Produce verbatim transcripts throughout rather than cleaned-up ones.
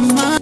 Mama, mama,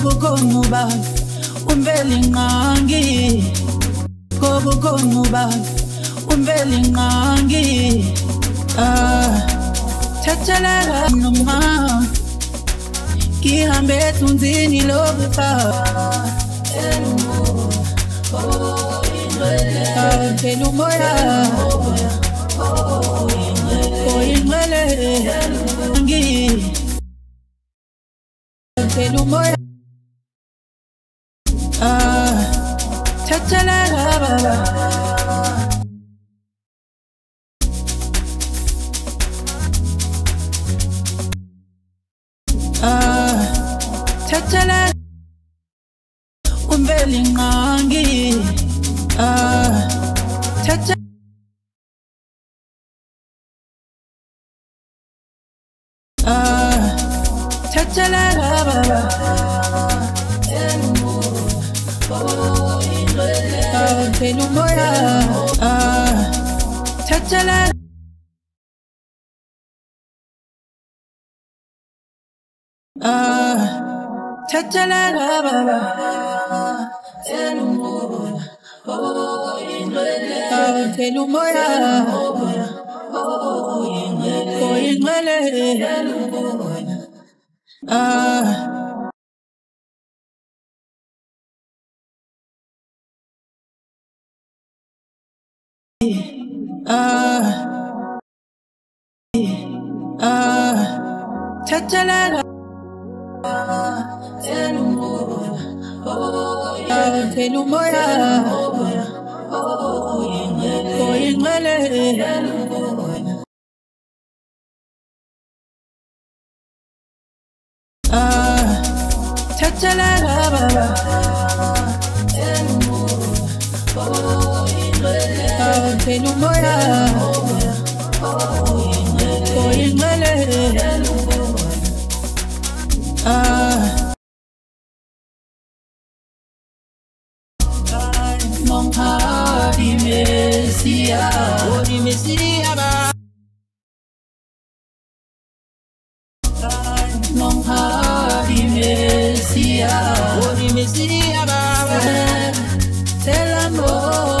Kobu komu ba, umbeli ngangi. Kobu komu ba, umbeli ngangi. Ah, chachalela noma, kihambe tunzi ni love pa. Elumo, oh ingele, ah, elumo ya, oh ingele, ngangi. Elumo. Ah, cha-cha la la la la. Ah, cha-cha la. Umbeli ngangi. Ah, cha-cha. Ah, cha-cha la la la la. Penumbra, ah, chachala. Ah, chachala la la la. Penumbra, oh ingele. Penumbra, oh ingele. Ah. Ah, ah, cha-cha-la-la. Ah, elumoya, oh ingele. Ah, cha-cha-la-la. Penumbra, oh ingele. Ah, mon hari Messiah, oh di Messiah ba. Mon hari Messiah, oh di Messiah ba. Selamo.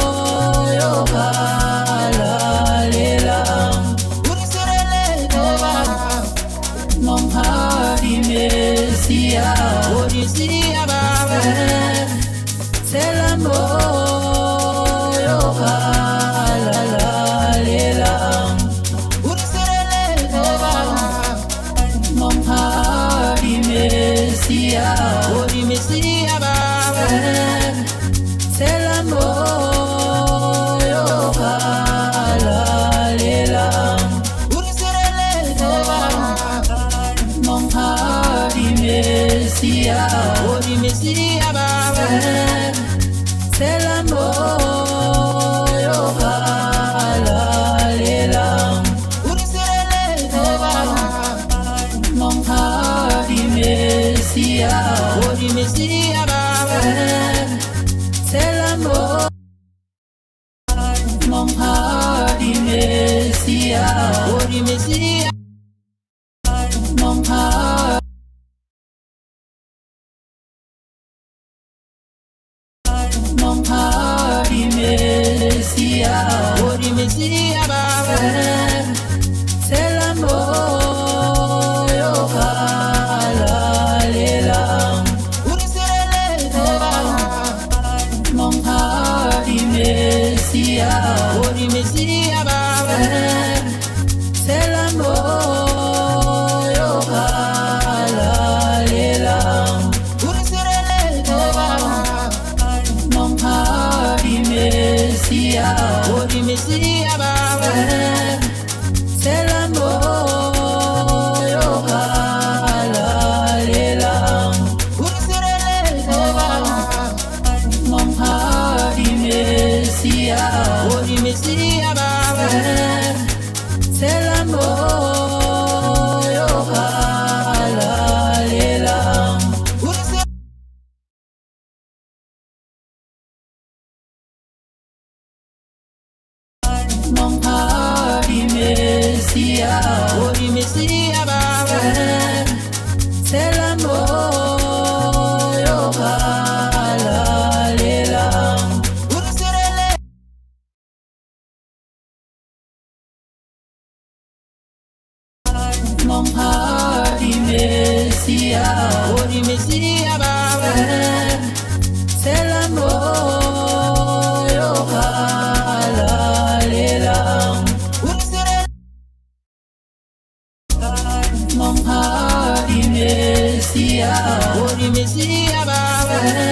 oh,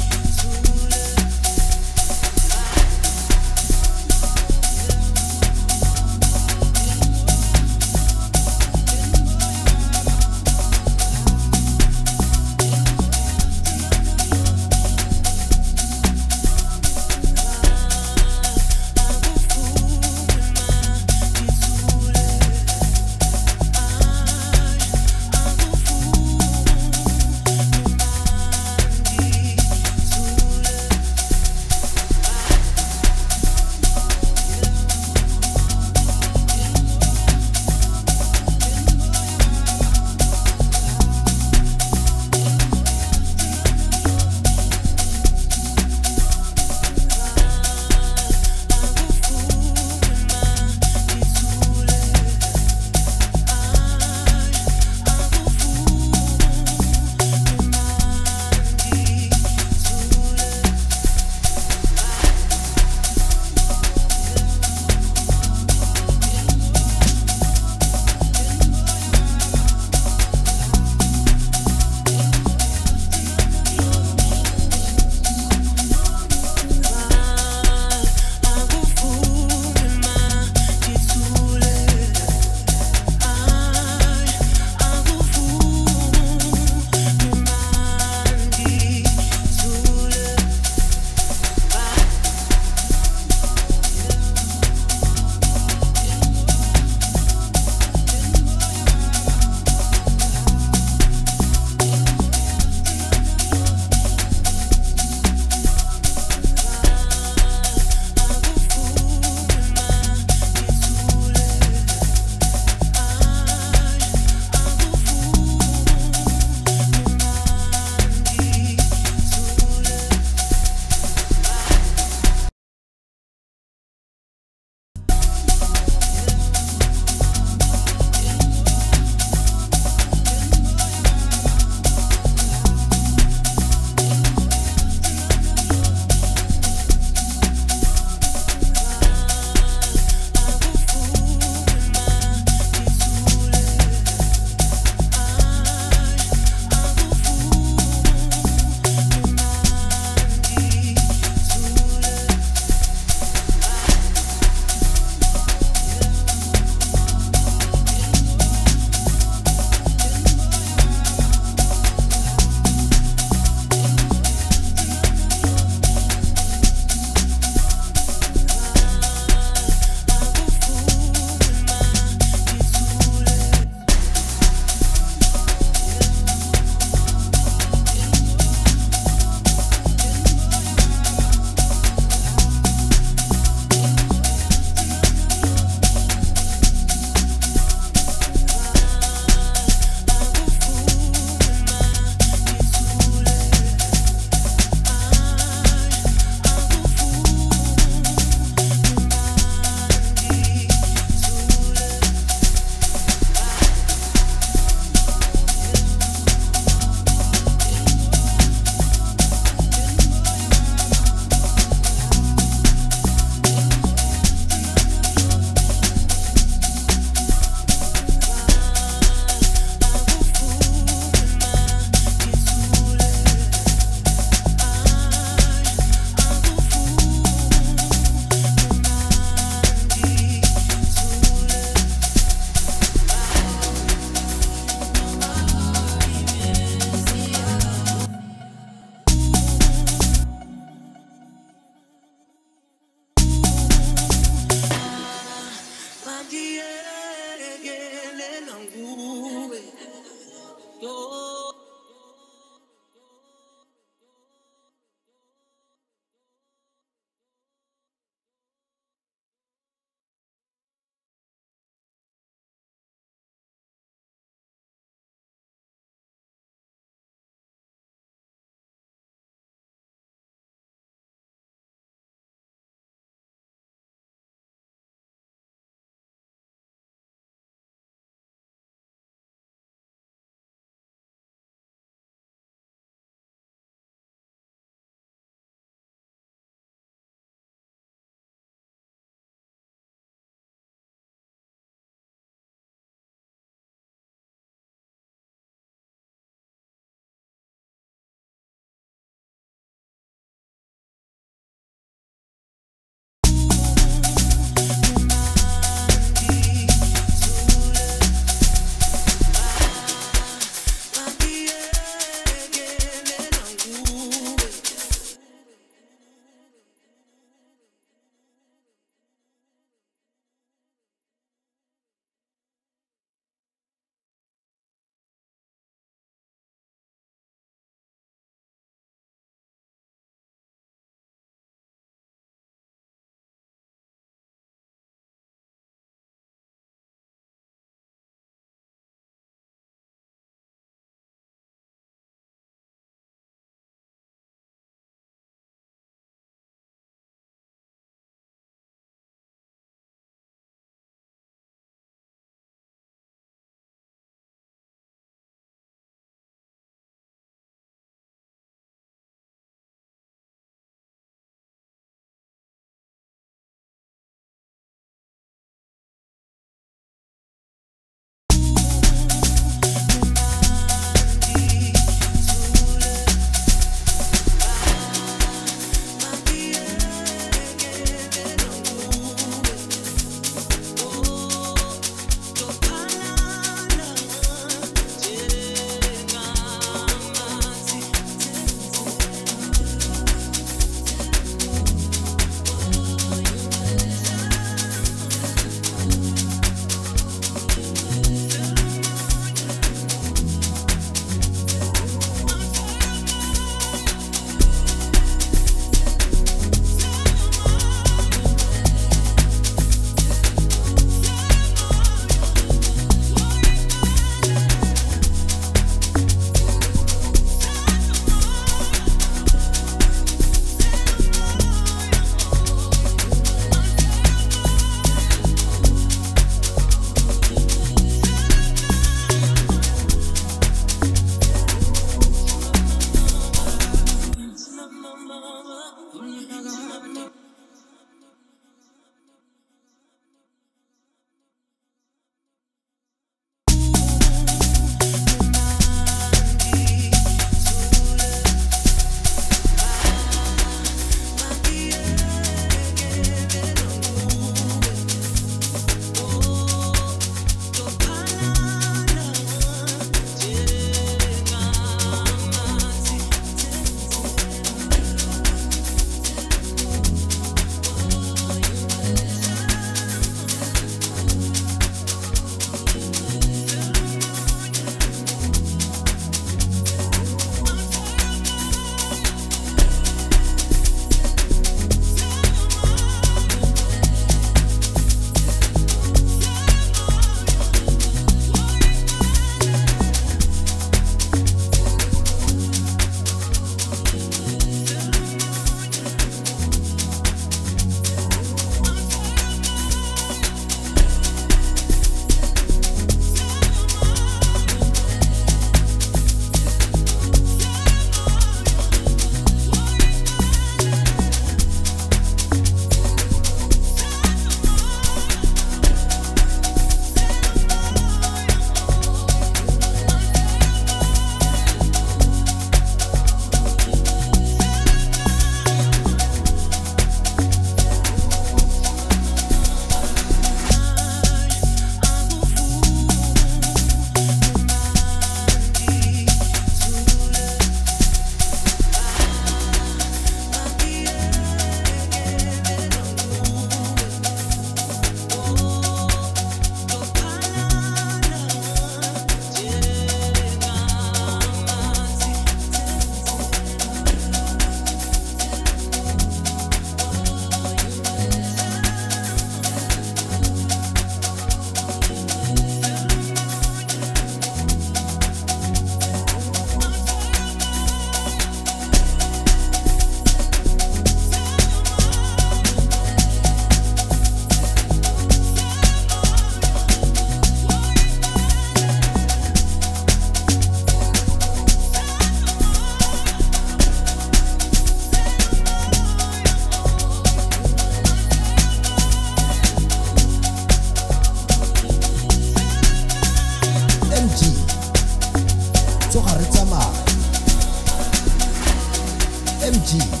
G. G.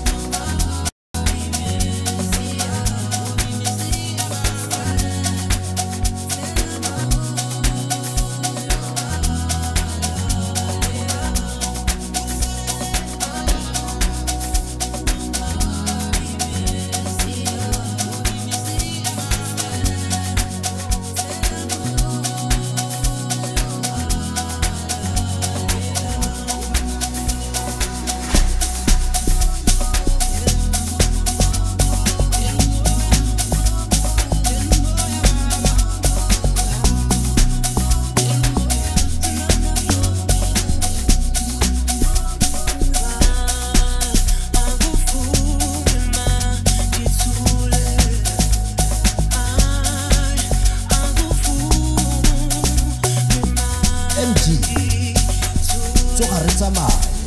So I read some